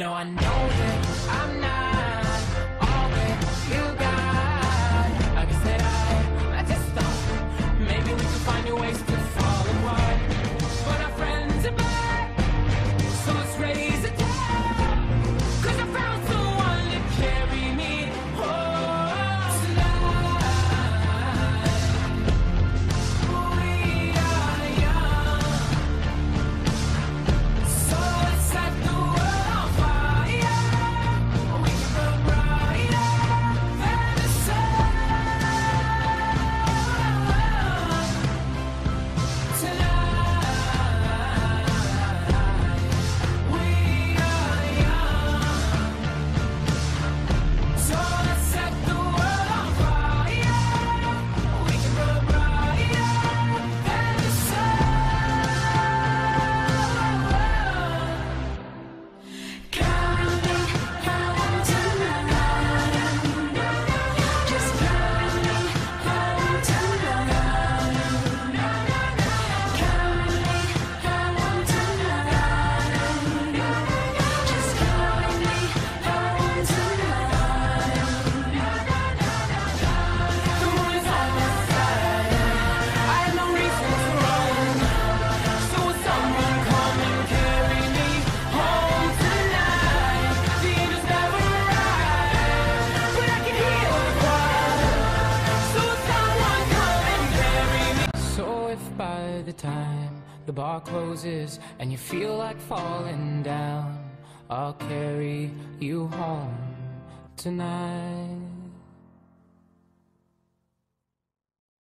No, I know that I'm not all that you got. I guess that I just thought maybe we could find new ways to fall apart, but our friends are back, so let's raise a tab, 'cause I found someone to carry me home tonight. We are young, so let's set the world on fire. We can burn brighter than the sun tonight. We are young, so let's set the world on fire. We can burn brighter than the sun. Count to nine. Just count to nine. Count to nine. Just count to nine. The moon is on the sky. I have no reason to run, so will someone come and carry me home tonight? The angels never arrive, but I can hear the cry, so will someone come and carry me? So if by the time the bar closes and you feel like falling down, I'll carry you home tonight.